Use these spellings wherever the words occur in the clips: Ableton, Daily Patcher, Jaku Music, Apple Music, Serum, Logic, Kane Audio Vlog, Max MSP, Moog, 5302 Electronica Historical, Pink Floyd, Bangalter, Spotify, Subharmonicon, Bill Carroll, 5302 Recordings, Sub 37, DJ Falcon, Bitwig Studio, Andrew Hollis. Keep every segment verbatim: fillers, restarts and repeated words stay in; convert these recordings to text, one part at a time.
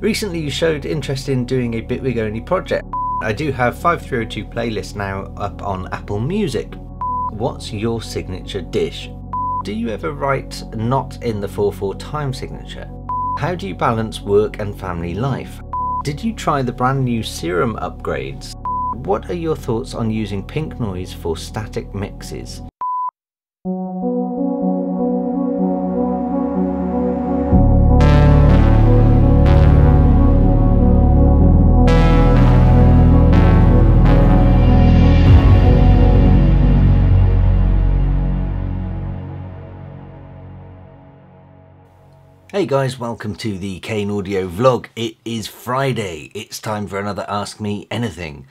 Recently you showed interest in doing a Bitwig only project. I do have five three oh two playlists now up on Apple Music. What's your signature dish? Do you ever write not in the four four time signature? How do you balance work and family life? Did you try the brand new Serum upgrades? What are your thoughts on using pink noise for static mixes? Hey guys, welcome to the Kane Audio Vlog. It is Friday. It's time for another Ask Me Anything.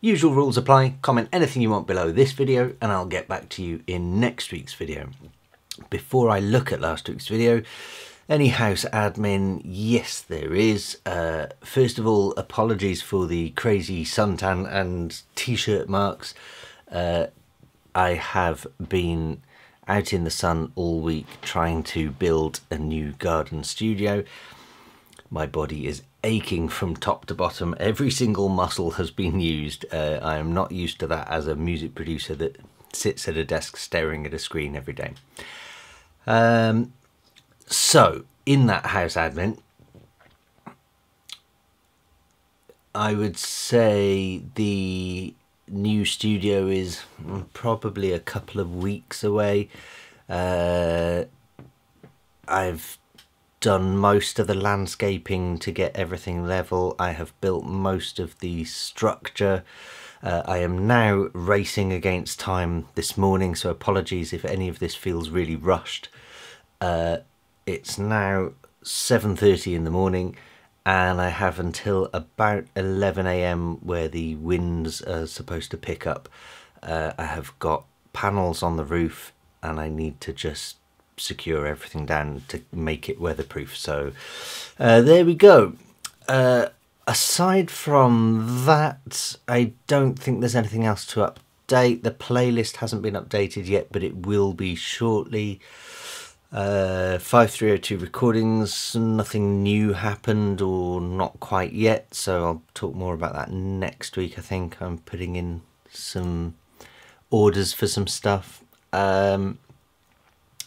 Usual rules apply. Comment anything you want below this video and I'll get back to you in next week's video. Before I look at last week's video, any house admin? Yes, there is. Uh, first of all, apologies for the crazy suntan and t-shirt marks. Uh, I have been out in the sun all week trying to build a new garden studio. My body is aching from top to bottom. Every single muscle has been used. Uh, I am not used to that as a music producer that sits at a desk staring at a screen every day. Um, so in that house admin, I would say the new studio is probably a couple of weeks away. Uh, I've done most of the landscaping to get everything level. I have built most of the structure. Uh, I am now racing against time this morning, so apologies if any of this feels really rushed. Uh, it's now seven thirty in the morning, and I have until about eleven A M where the winds are supposed to pick up. Uh, I have got panels on the roof and I need to just secure everything down to make it weatherproof. So uh, there we go. Uh, aside from that, I don't think there's anything else to update. The playlist hasn't been updated yet, but it will be shortly. Uh, five three oh two recordings, nothing new happened, or not quite yet, so I'll talk more about that next week. I think I'm putting in some orders for some stuff. Um,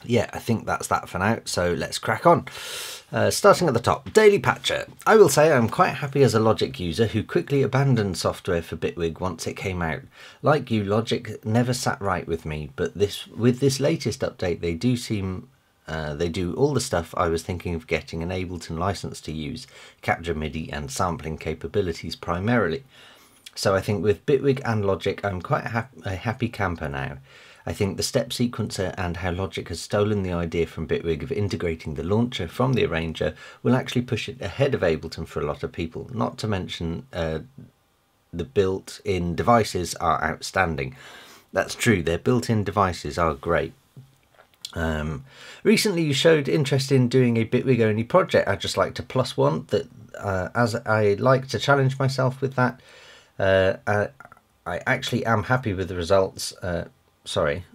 yeah, I think that's that for now, so let's crack on. Uh, starting at the top, Daily Patcher. I will say I'm quite happy as a Logic user who quickly abandoned software for Bitwig once it came out. Like you, Logic never sat right with me, but this with this latest update they do seem Uh, they do all the stuff I was thinking of getting an Ableton license to use, capture MIDI and sampling capabilities primarily. So I think with Bitwig and Logic I'm quite a, hap a happy camper now. I think the step sequencer and how Logic has stolen the idea from Bitwig of integrating the launcher from the arranger will actually push it ahead of Ableton for a lot of people, not to mention uh, the built-in devices are outstanding. That's true, their built-in devices are great. Um, recently you showed interest in doing a Bitwig only project. I'd just like to plus one that uh, as I like to challenge myself with that, uh, I, I actually am happy with the results, uh, sorry,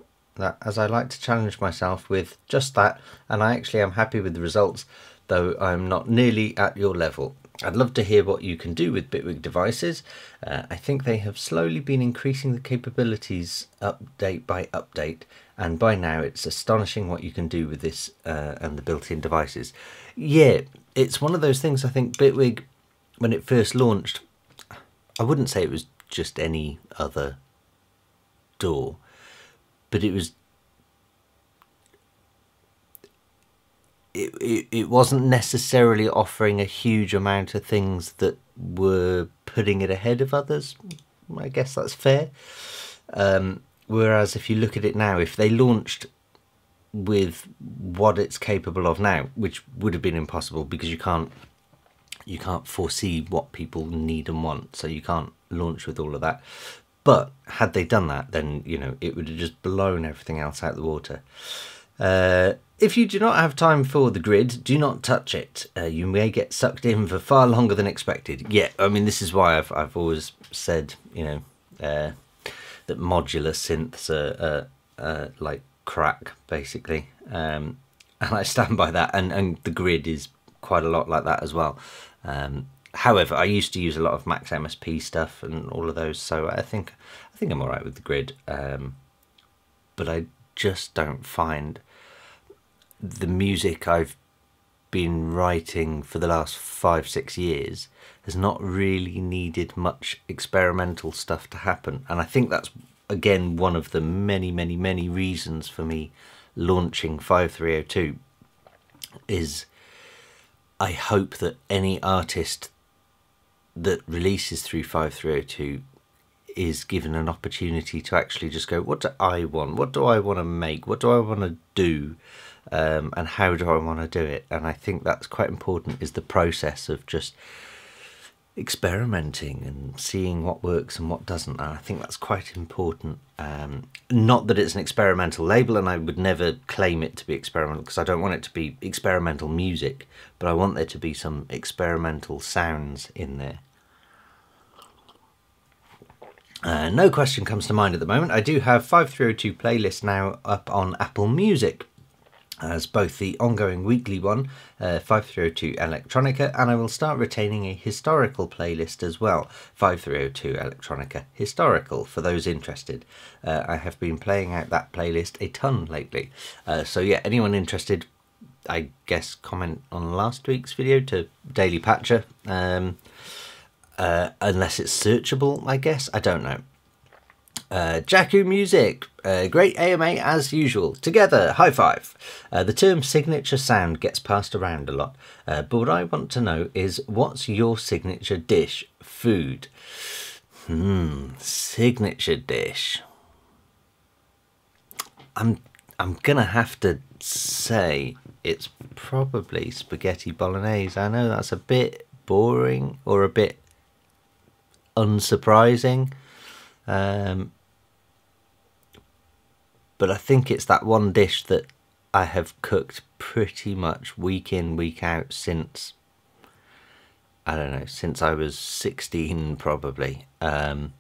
that as I like to challenge myself with just that, and I actually am happy with the results, though I'm not nearly at your level. I'd love to hear what you can do with Bitwig devices. Uh, I think they have slowly been increasing the capabilities update by update, and by now it's astonishing what you can do with this uh, and the built-in devices. Yeah, it's one of those things. I think Bitwig, when it first launched, I wouldn't say it was just any other door, but it was It, it, it wasn't necessarily offering a huge amount of things that were putting it ahead of others. I guess that's fair. Um, whereas if you look at it now, if they launched with what it's capable of now, which would have been impossible because you can't you can't foresee what people need and want, so you can't launch with all of that. But had they done that, then you know it would have just blown everything else out of the water. Uh, if you do not have time for the grid, do not touch it. Uh, you may get sucked in for far longer than expected. Yeah, I mean, this is why I've, I've always said, you know, uh, that modular synths are uh, uh, like crack, basically. Um, and I stand by that. And, and the grid is quite a lot like that as well. Um, however, I used to use a lot of Max M S P stuff and all of those, so I think I think I'm all right with the grid. Um, but I just don't find the music I've been writing for the last five, six years has not really needed much experimental stuff to happen. And I think that's, again, one of the many, many, many reasons for me launching five three oh two is I hope that any artist that releases through five three oh two is given an opportunity to actually just go, what do I want? What do I want to make? What do I want to do? Um, and how do I want to do it? And I think that's quite important, is the process of just experimenting and seeing what works and what doesn't. And I think that's quite important. Um, not that it's an experimental label, and I would never claim it to be experimental, because I don't want it to be experimental music, but I want there to be some experimental sounds in there. Uh, no question comes to mind at the moment. I do have five three oh two playlists now up on Apple Music, as both the ongoing weekly one, uh, five three oh two Electronica, and I will start retaining a historical playlist as well, five three oh two Electronica Historical, for those interested. Uh, I have been playing out that playlist a ton lately. Uh, so yeah, anyone interested, I guess comment on last week's video to Daily Patcher, um, uh, unless it's searchable, I guess, I don't know. Uh, Jaku Music, uh, great A M A as usual, together, high five. Uh, the term signature sound gets passed around a lot, uh, but what I want to know is, what's your signature dish? Food. Hmm, signature dish. I'm, I'm gonna have to say it's probably spaghetti bolognese. I know that's a bit boring or a bit unsurprising, um, but I think it's that one dish that I have cooked pretty much week in, week out since, I don't know, since I was sixteen probably. Um,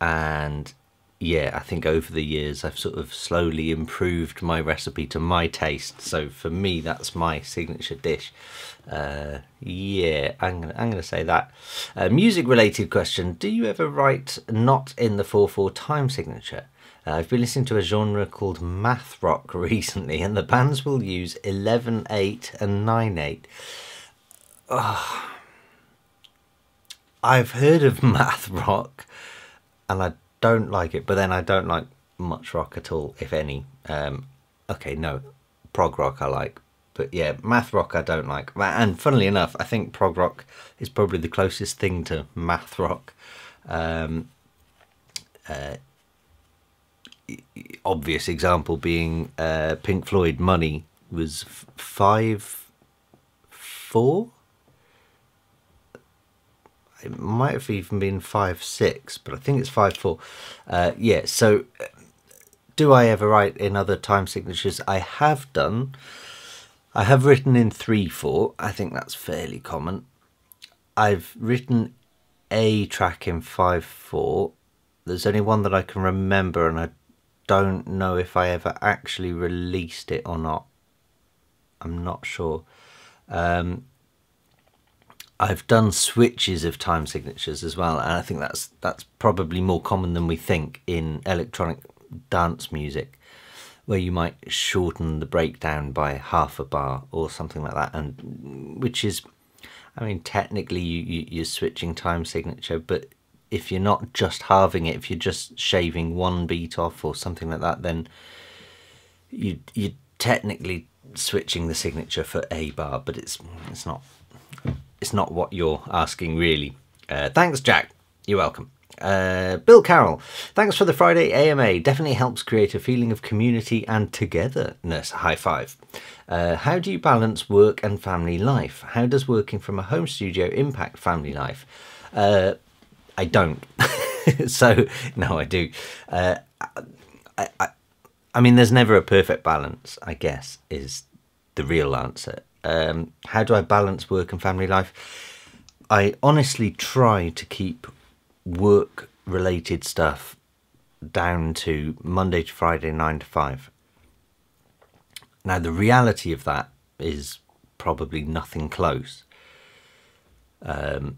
and yeah, I think over the years I've sort of slowly improved my recipe to my taste. So for me, that's my signature dish. Uh, yeah, I'm gonna, I'm gonna say that. Uh, music related question, do you ever write not in the four four time signature? Uh, I've been listening to a genre called math rock recently, and the bands will use eleven eight and nine eight. Oh, I've heard of math rock and I don't like it, but then I don't like much rock at all, if any. Um, okay, no, prog rock I like, but yeah, math rock I don't like. And funnily enough, I think prog rock is probably the closest thing to math rock. Um, uh, obvious example being uh, Pink Floyd, Money was five four? It might have even been five six, but I think it's five four. Uh, yeah, so do I ever write in other time signatures? I have done. I have written in three four. I think that's fairly common. I've written a track in five four. There's only one that I can remember, and I don't know if I ever actually released it or not. I'm not sure. Um... I've done switches of time signatures as well, and I think that's that's probably more common than we think in electronic dance music, where you might shorten the breakdown by half a bar or something like that, and which is, I mean, technically you, you, you're switching time signature, but if you're not just halving it, if you're just shaving one beat off or something like that, then you, you're technically switching the signature for a bar, but it's it's not... It's not what you're asking, really. Uh, thanks, Jack. You're welcome. Uh, Bill Carroll, thanks for the Friday A M A. Definitely helps create a feeling of community and togetherness. High five. Uh, how do you balance work and family life? How does working from a home studio impact family life? Uh, I don't. So, no, I do. Uh, I, I, I mean, there's never a perfect balance, I guess, is the real answer. Um, how do I balance work and family life? I honestly try to keep work-related stuff down to Monday to Friday, nine to five. Now, the reality of that is probably nothing close. um,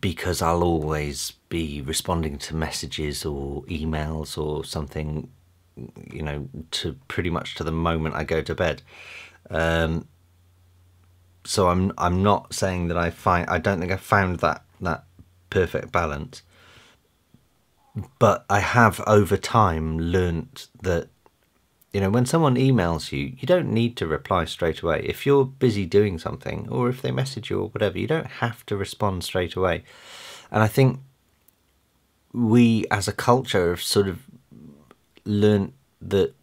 because I'll always be responding to messages or emails or something, you know, to pretty much to the moment I go to bed. Um, so I'm I'm not saying that I find I don't think I found that that perfect balance, but I have over time learnt that, you know, when someone emails you, you don't need to reply straight away. If you're busy doing something, or if they message you or whatever, you don't have to respond straight away. And I think we as a culture have sort of learnt that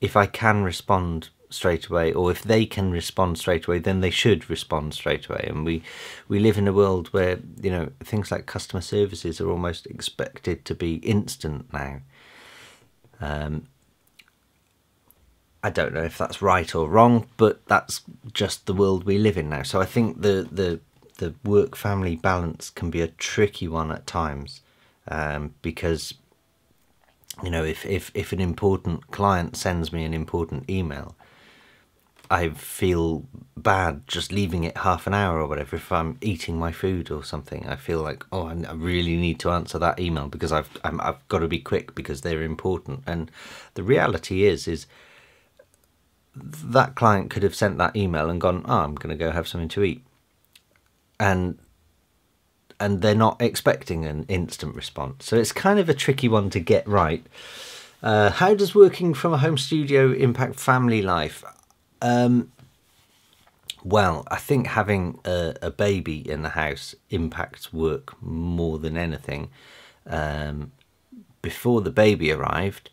if I can respond straight away, or if they can respond straight away, then they should respond straight away. And we we live in a world where, you know, things like customer services are almost expected to be instant now. Um, I don't know if that's right or wrong, but that's just the world we live in now. So I think the the, the work-family balance can be a tricky one at times, um, because, you know, if, if, if an important client sends me an important email, I feel bad just leaving it half an hour or whatever. If I'm eating my food or something, I feel like, oh, I really need to answer that email because I've, I'm, I've got to be quick because they're important. And the reality is, is... that client could have sent that email and gone, oh, I'm going to go have something to eat. And and they're not expecting an instant response. So it's kind of a tricky one to get right. Uh, how does working from a home studio impact family life? Um, well, I think having a, a baby in the house impacts work more than anything. Um, before the baby arrived,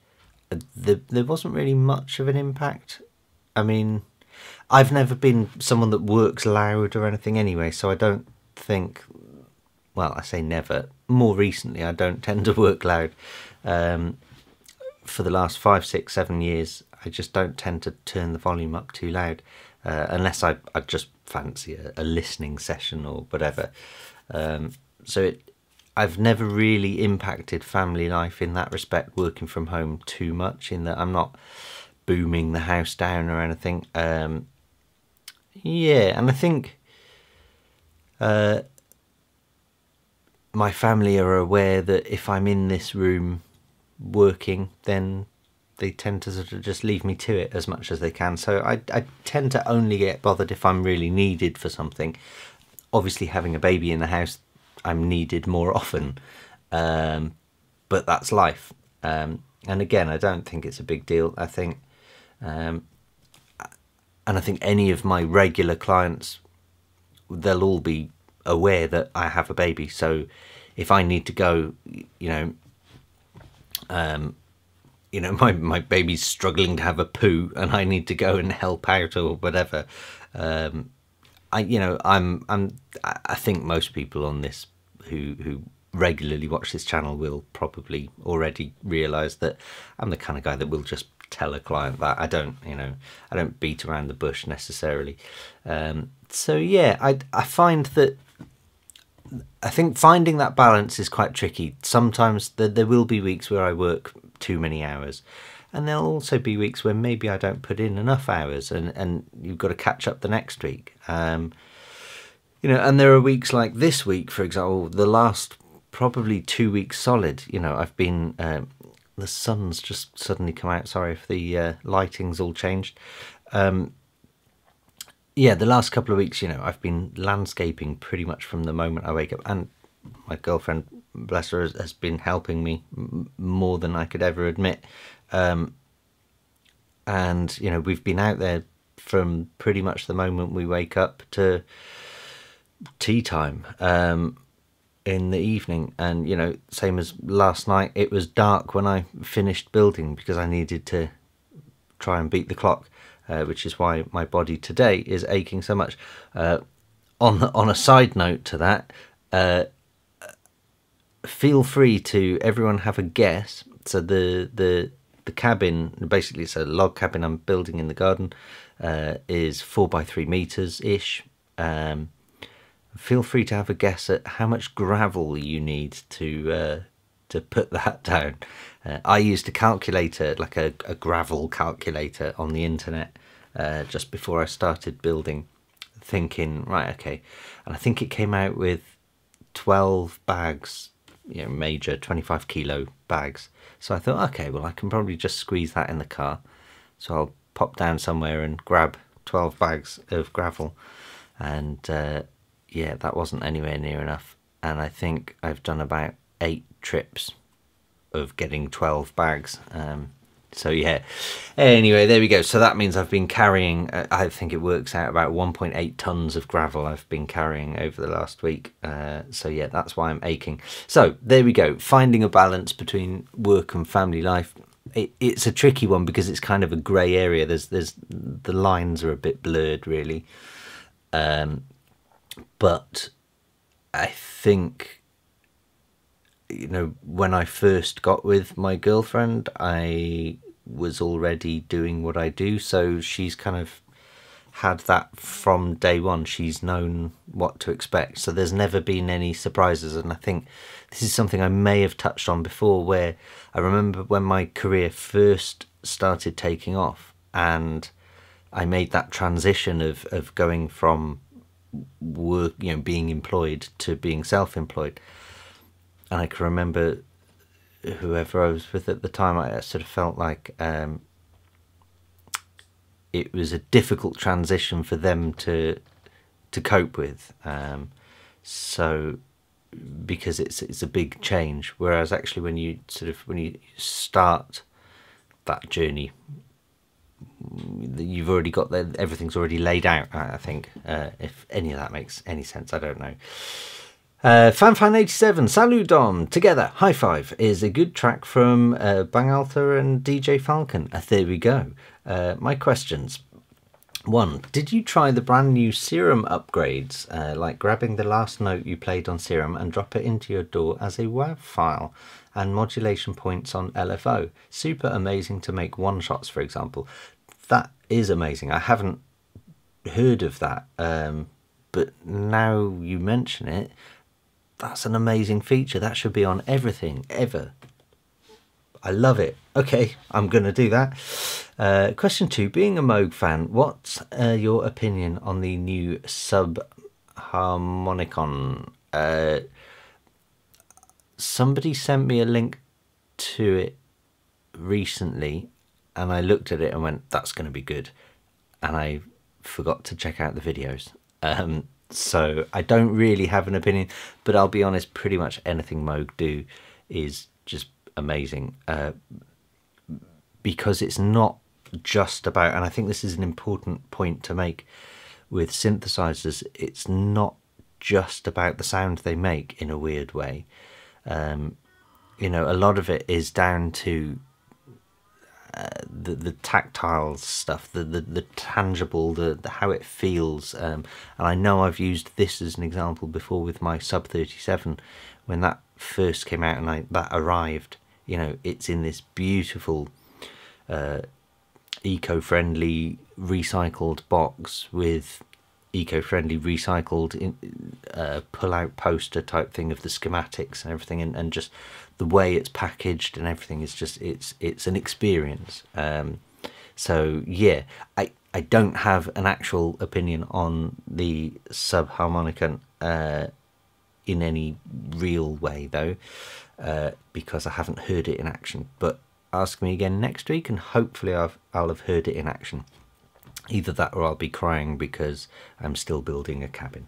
the, there wasn't really much of an impact. I mean, I've never been someone that works loud or anything anyway, so I don't think, well, I say never. More recently, I don't tend to work loud. Um, for the last five, six, seven years, I just don't tend to turn the volume up too loud, uh, unless I, I just fancy a, a listening session or whatever. Um, so it, I've never really impacted family life in that respect, working from home too much, in that I'm not booming the house down or anything. Um, yeah, and I think uh, my family are aware that if I'm in this room working, then they tend to sort of just leave me to it as much as they can. So I, I tend to only get bothered if I'm really needed for something. Obviously, having a baby in the house, I'm needed more often, um, but that's life. Um, and again, I don't think it's a big deal. I think Um, and I think any of my regular clients, they'll all be aware that I have a baby. So if I need to go, you know, um, you know, my, my baby's struggling to have a poo and I need to go and help out or whatever. Um, I, you know, I'm, I'm, I think most people on this who, who regularly watch this channel will probably already realise that I'm the kind of guy that will just tell a client that. I don't, you know, I don't beat around the bush necessarily. Um, so yeah, I, I find that, I think finding that balance is quite tricky. Sometimes the, there will be weeks where I work too many hours, and there'll also be weeks where maybe I don't put in enough hours, and, and you've got to catch up the next week. Um, you know, and there are weeks like this week, for example, the last probably two weeks solid, you know, I've been, um, the sun's just suddenly come out. Sorry if the uh, lighting's all changed. Um, yeah, the last couple of weeks, you know, I've been landscaping pretty much from the moment I wake up. And my girlfriend, bless her, has been helping me more than I could ever admit. Um, and, you know, we've been out there from pretty much the moment we wake up to tea time. Um, in the evening. And, you know, same as last night, it was dark when I finished building because I needed to try and beat the clock, uh, which is why my body today is aching so much. Uh, on the, on a side note to that, uh, feel free to everyone have a guess. So the the the cabin, basically it's a log cabin I'm building in the garden, uh, is four by three meters ish. Um, Feel free to have a guess at how much gravel you need to uh, to put that down. Uh, I used a calculator, like a, a gravel calculator on the internet, uh, just before I started building. thinking, right, okay. And I think it came out with twelve bags, you know, major twenty-five kilo bags. So I thought, okay, well, I can probably just squeeze that in the car. So I'll pop down somewhere and grab twelve bags of gravel. And uh, yeah, that wasn't anywhere near enough. And I think I've done about eight trips of getting twelve bags. Um, so yeah, anyway, there we go. So that means I've been carrying, uh, I think it works out about one point eight tons of gravel I've been carrying over the last week. Uh, so yeah, that's why I'm aching. So there we go, finding a balance between work and family life. It, it's a tricky one because it's kind of a grey area. There's, there's, the lines are a bit blurred really. Um, but I think, you know, when I first got with my girlfriend, I was already doing what I do. So she's kind of had that from day one. She's known what to expect. So there's never been any surprises. And I think this is something I may have touched on before, where I remember when my career first started taking off and I made that transition of, of going from work, you know, being employed to being self-employed. And I can remember whoever I was with at the time, I sort of felt like um, it was a difficult transition for them to to cope with. Um, so because it's it's a big change. Whereas actually, when you sort of when you start that journey, you've already got there, everything's already laid out, I think, uh, if any of that makes any sense, I don't know. Uh, Fanfan eighty-seven, Saludon, Together, High Five is a good track from uh, Bangalter and D J Falcon. Uh, there we go. Uh, my questions. One, did you try the brand new Serum upgrades, uh, like grabbing the last note you played on Serum and drop it into your D A W as a WAV file? And modulation points on L F O. Super amazing to make one shots, for example. That is amazing. I haven't heard of that, um, but now you mention it, that's an amazing feature. That should be on everything ever. I love it. Okay, I'm gonna do that. Uh, question two, being a Moog fan, what's uh, your opinion on the new Subharmonicon? Uh, Somebody sent me a link to it recently and I looked at it and went, that's going to be good. And I forgot to check out the videos. Um, so I don't really have an opinion, but I'll be honest, pretty much anything Moog do is just amazing. Uh, because it's not just about, and I think this is an important point to make with synthesizers, it's not just about the sound they make in a weird way. Um, you know, a lot of it is down to uh, the the tactile stuff, the the, the tangible, the, the how it feels. Um, and I know I've used this as an example before with my Sub thirty-seven when that first came out and I, that arrived. You know, it's in this beautiful, uh, eco-friendly recycled box with eco-friendly recycled in, uh, pull-out poster type thing of the schematics and everything, and, and just the way it's packaged and everything is just it's it's an experience. Um, so yeah, I I don't have an actual opinion on the Subharmonicon uh, in any real way though, uh, because I haven't heard it in action. But ask me again next week, and hopefully I've I'll have heard it in action. Either that or I'll be crying because I'm still building a cabin.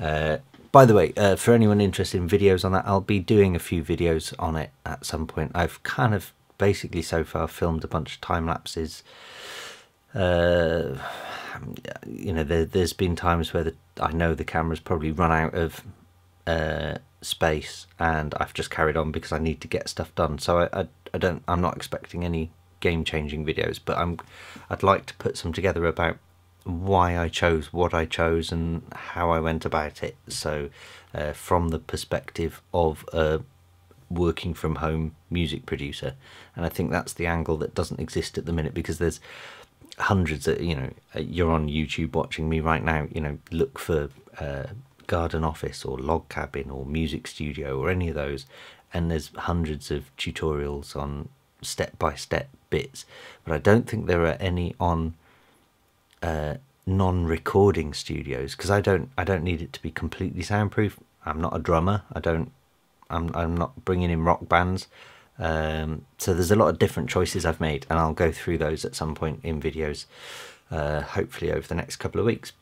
Uh, by the way, uh, for anyone interested in videos on that, I'll be doing a few videos on it at some point. I've kind of basically so far filmed a bunch of time lapses. Uh, you know, there, there's been times where the, I know the camera's probably run out of uh, space and I've just carried on because I need to get stuff done. So I, I, I don't, I'm not expecting any game-changing videos, but I'm I'd like to put some together about why I chose what I chose and how I went about it, so uh, from the perspective of a working from home music producer. And I think that's the angle that doesn't exist at the minute, because there's hundreds of, you know, you're on YouTube watching me right now, you know, look for uh, garden office or log cabin or music studio or any of those, and there's hundreds of tutorials on step-by-step bits, but I don't think there are any on uh, non-recording studios, because I don't I don't need it to be completely soundproof. I'm not a drummer. I don't. I'm I'm not bringing in rock bands. Um, so there's a lot of different choices I've made, and I'll go through those at some point in videos, uh, hopefully over the next couple of weeks.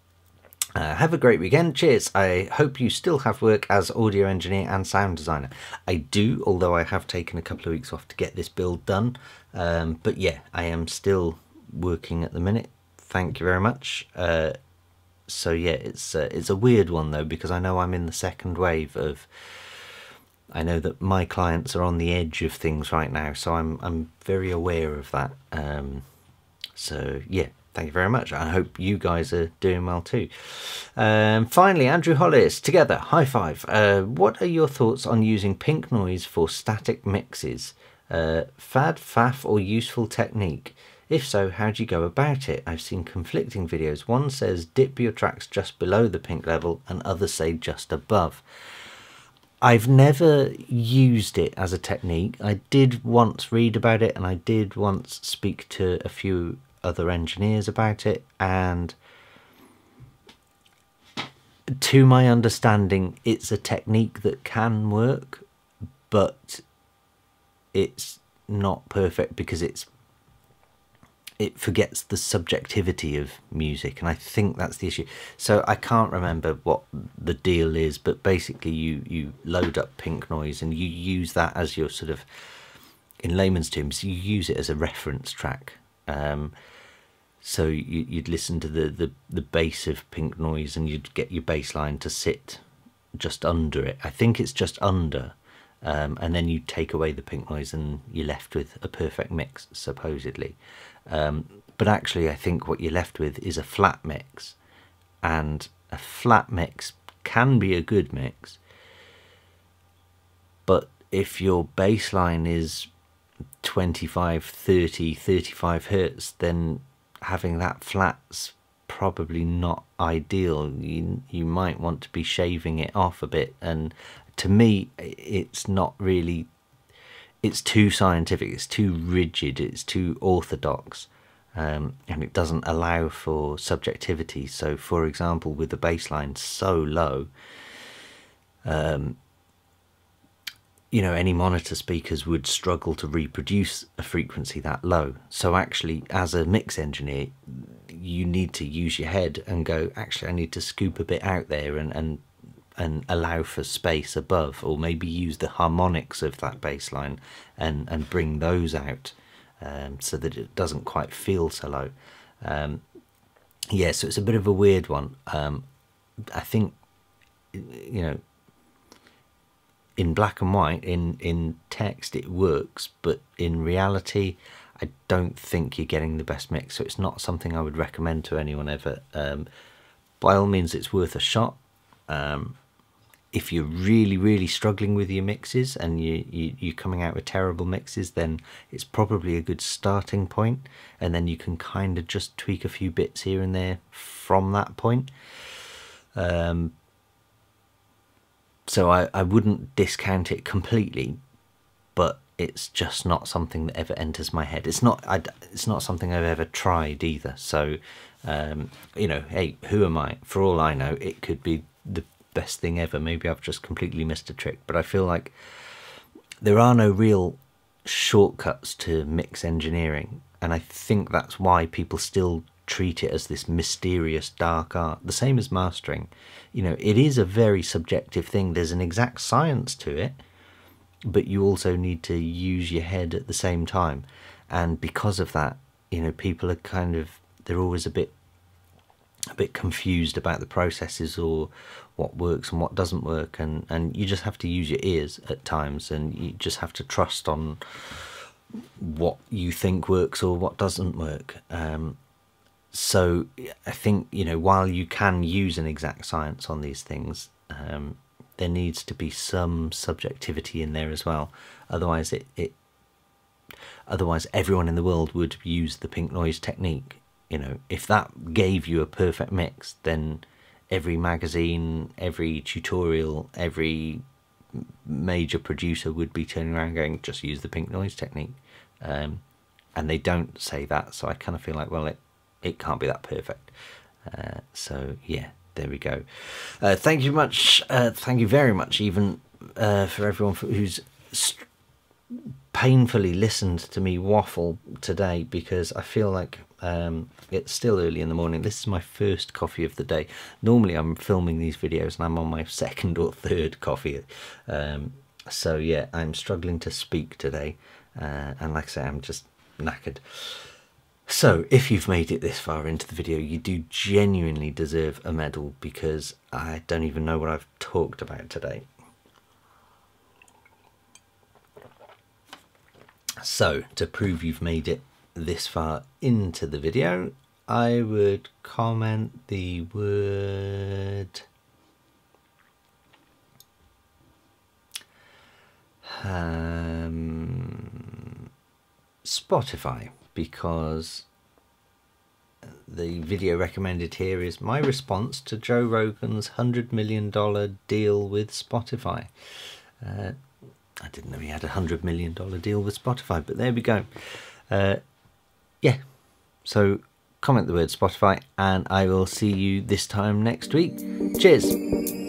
Uh, have a great weekend. Cheers. I hope you still have work as audio engineer and sound designer. I do, although I have taken a couple of weeks off to get this build done. Um, but yeah, I am still working at the minute. Thank you very much. Uh, so yeah, it's uh, it's a weird one though, because I know I'm in the second wave of... I know that my clients are on the edge of things right now, so I'm I'm very aware of that. Um, so yeah, thank you very much. I hope you guys are doing well too. Um, finally, Andrew Hollis, together, high five. Uh, what are your thoughts on using pink noise for static mixes? Uh, fad, faff, or useful technique? If so, how do you go about it? I've seen conflicting videos. One says dip your tracks just below the pink level, and others say just above. I've never used it as a technique. I did once read about it, and I did once speak to a few other engineers about it, and to my understanding, it's a technique that can work, but it's not perfect because it's it forgets the subjectivity of music, and I think that's the issue. So I can't remember what the deal is, but basically you you load up pink noise and you use that as your sort of, in layman's terms, you use it as a reference track. Um, so you, you'd listen to the, the, the bass of pink noise, and you'd get your bass line to sit just under it. I think it's just under. Um, and then you take away the pink noise and you're left with a perfect mix, supposedly. Um, but actually, I think what you're left with is a flat mix. And a flat mix can be a good mix. But if your bass line is twenty-five, thirty, thirty-five hertz, then having that flat's probably not ideal. You, you might want to be shaving it off a bit. And to me, it's not really, it's too scientific, it's too rigid, it's too orthodox, um, and it doesn't allow for subjectivity. So, for example, with the bass line so low, um, you know, any monitor speakers would struggle to reproduce a frequency that low. So actually, as a mix engineer, you need to use your head and go, actually, I need to scoop a bit out there and, and and allow for space above, or maybe use the harmonics of that bass line and, and bring those out, um, so that it doesn't quite feel so low. Um, yeah, so it's a bit of a weird one. Um, I think, you know, in black and white, in, in text, it works, but in reality, I don't think you're getting the best mix, so it's not something I would recommend to anyone ever. Um, by all means, it's worth a shot. Um, if you're really, really struggling with your mixes and you, you, you're coming out with terrible mixes, then it's probably a good starting point, and then you can kind of just tweak a few bits here and there from that point. Um, so I, I wouldn't discount it completely, but it's just not something that ever enters my head. It's not, I, it's not something I've ever tried either. So, um, you know, hey, who am I? For all I know, it could be the best thing ever. Maybe I've just completely missed a trick, but I feel like there are no real shortcuts to mix engineering, and I think that's why people still treat it as this mysterious dark art, the same as mastering. You know, it is a very subjective thing. There's an exact science to it, but you also need to use your head at the same time, and because of that, you know, people are kind of, they're always a bit a bit confused about the processes, or what works and what doesn't work, and and you just have to use your ears at times, and you just have to trust on what you think works or what doesn't work. Um, so I think, you know, while you can use an exact science on these things, um, there needs to be some subjectivity in there as well. Otherwise, it, it otherwise everyone in the world would use the pink noise technique. You know, if that gave you a perfect mix, then every magazine, every tutorial, every major producer would be turning around going, just use the pink noise technique. Um, and they don't say that, so I kind of feel like, well, it, it can't be that perfect. Uh, so yeah, there we go. Uh, thank you much. Uh, thank you very much, even uh, for everyone for, who's st painfully listened to me waffle today, because I feel like um, it's still early in the morning. This is my first coffee of the day. Normally I'm filming these videos and I'm on my second or third coffee. Um, so yeah, I'm struggling to speak today. Uh, and like I say, I'm just knackered. So if you've made it this far into the video, you do genuinely deserve a medal, because I don't even know what I've talked about today. So to prove you've made it this far into the video, I would comment the word um, Spotify, because the video recommended here is my response to Joe Rogan's one hundred million dollar deal with Spotify. Uh, I didn't know he had a one hundred million dollar deal with Spotify, but there we go. Uh, yeah, so comment the word Spotify, and I will see you this time next week. Cheers.